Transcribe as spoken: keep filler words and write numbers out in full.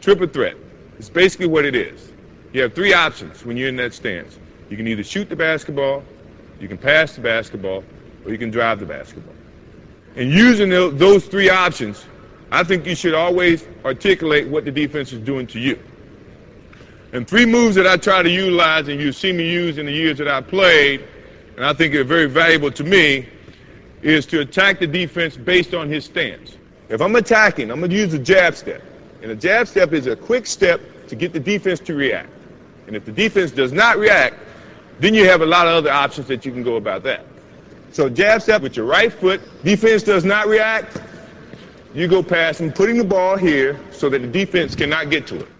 Triple threat. It's basically what it is. You have three options when you're in that stance. You can either shoot the basketball, you can pass the basketball, or you can drive the basketball. And using the, those three options, I think you should always articulate what the defense is doing to you. And three moves that I try to utilize and you've seen me use in the years that I played, and I think are very valuable to me, is to attack the defense based on his stance. If I'm attacking, I'm going to use a jab step. And a jab step is a quick step to get the defense to react. And if the defense does not react, then you have a lot of other options that you can go about that. So jab step with your right foot, defense does not react, you go past him, putting the ball here so that the defense cannot get to it.